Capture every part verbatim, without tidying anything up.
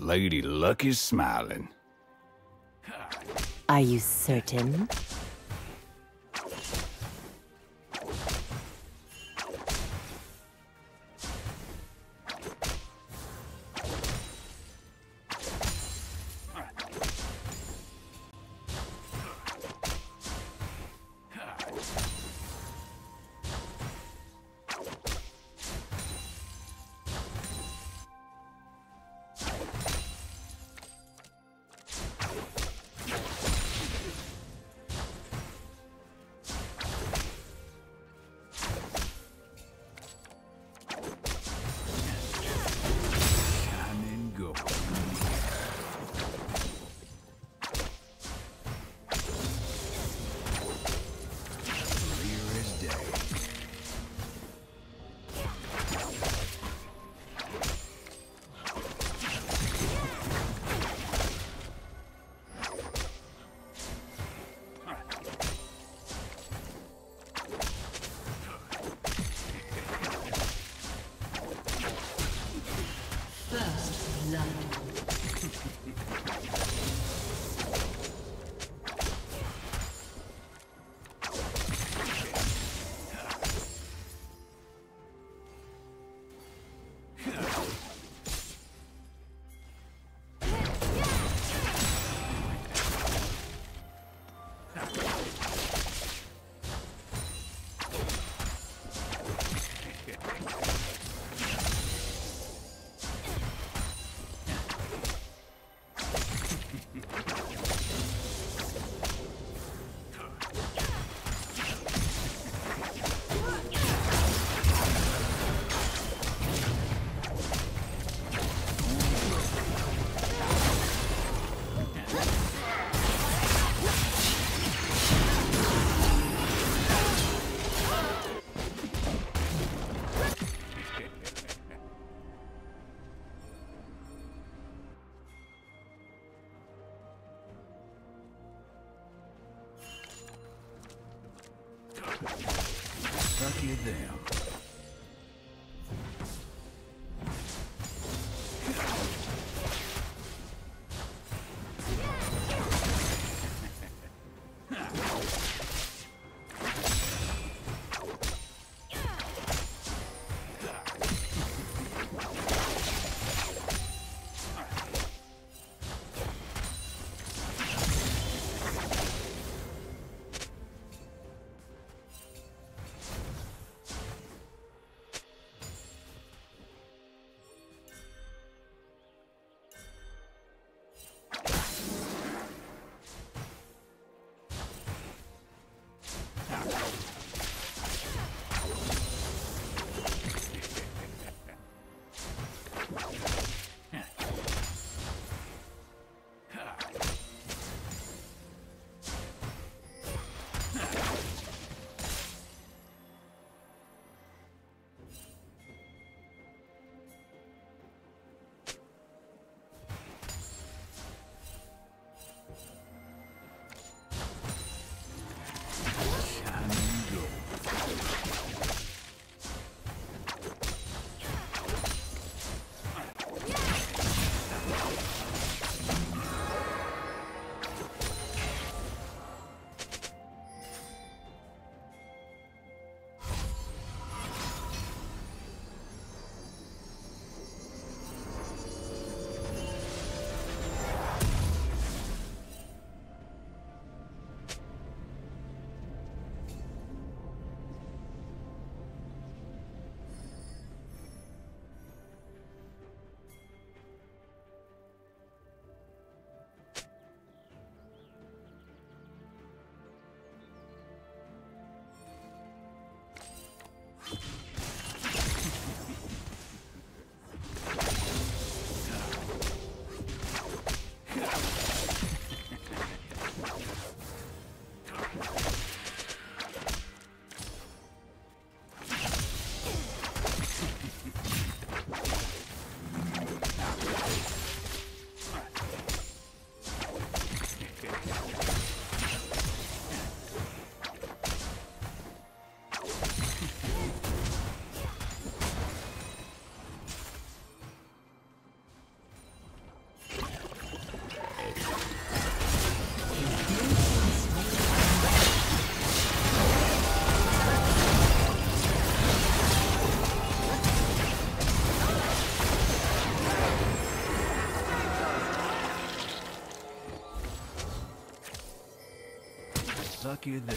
Lady Luck is smiling. Are you certain? Suck you down. suck you there.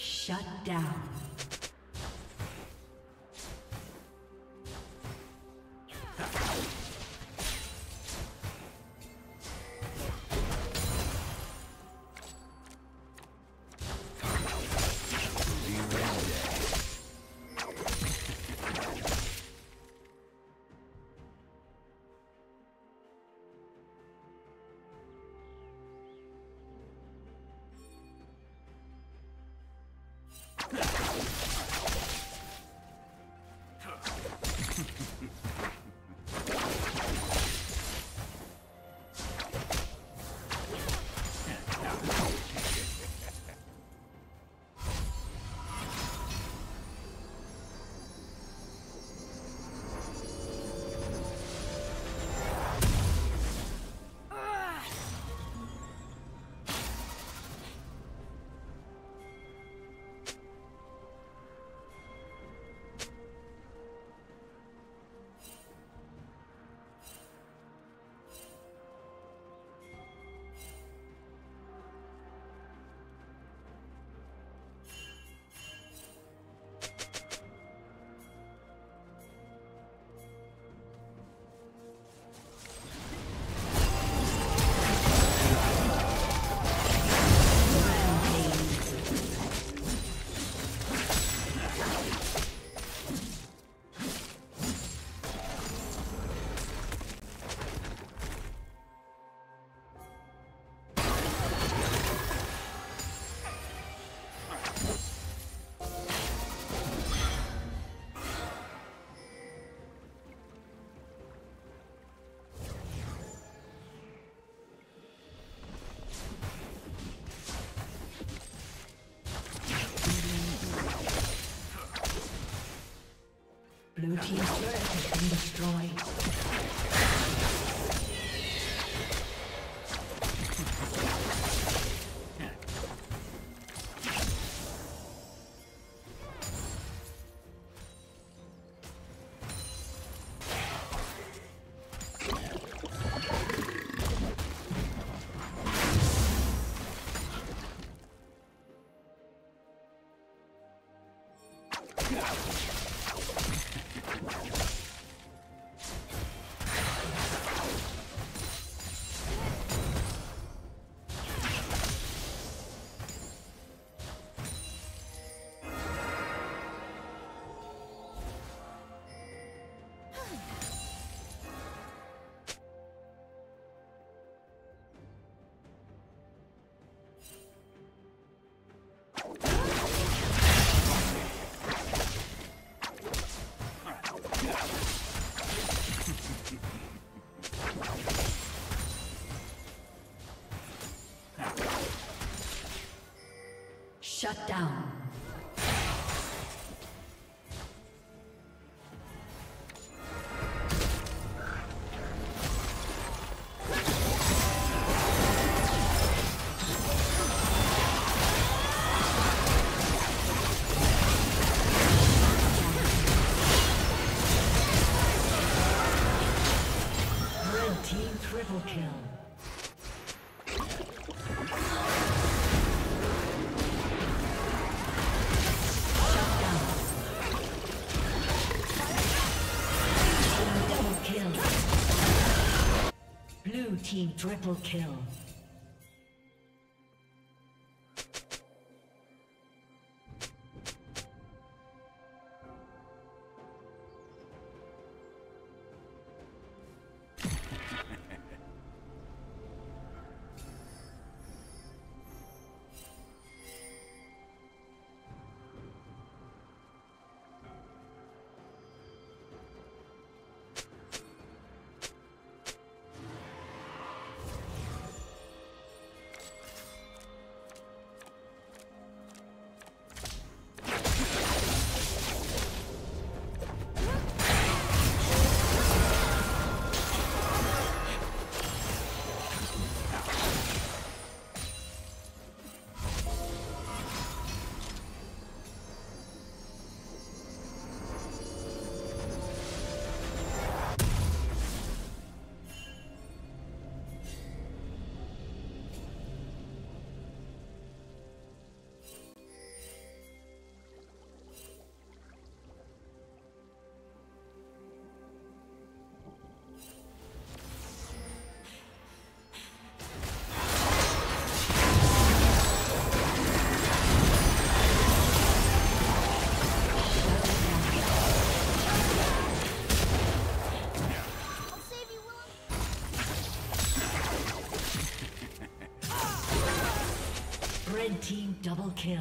Shut down. Blue team's turret has been destroyed. Shut down. Red team triple kill. Team triple kill. Double kill.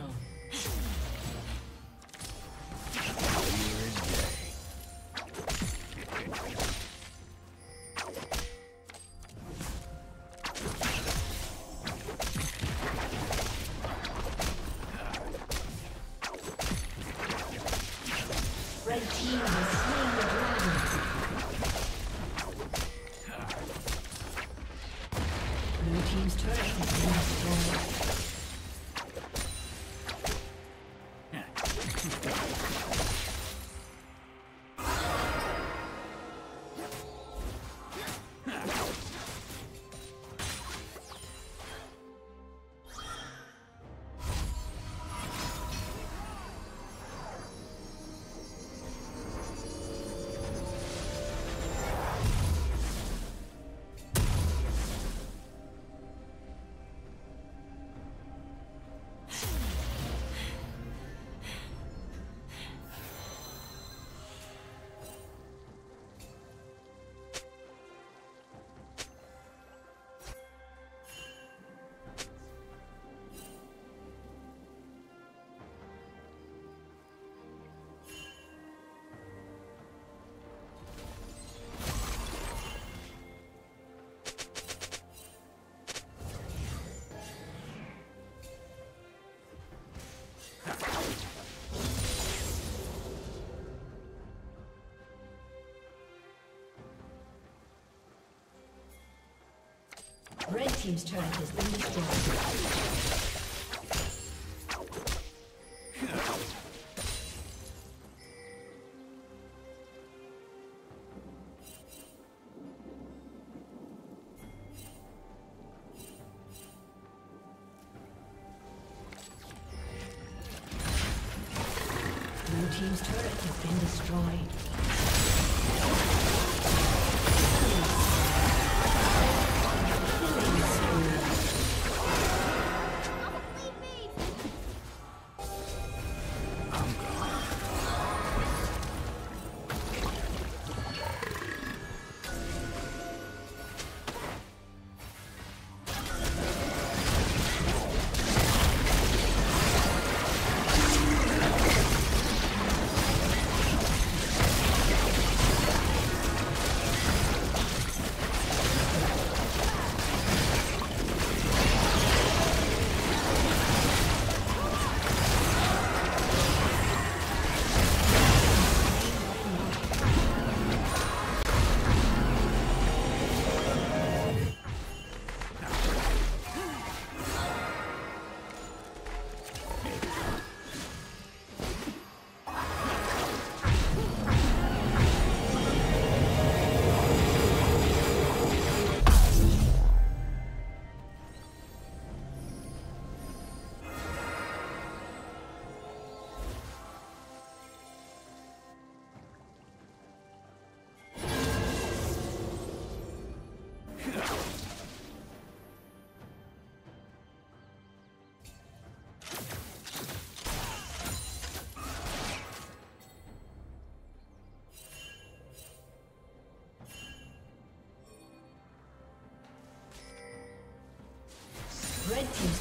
Red team's turret has been destroyed. Red team's turret has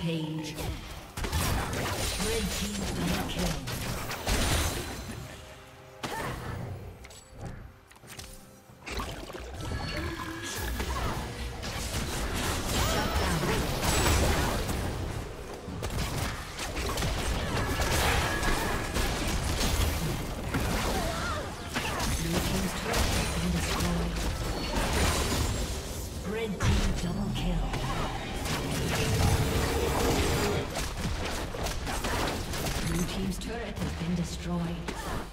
Page. Red team double kill. Red team double kill. Thank you. turret has been destroyed.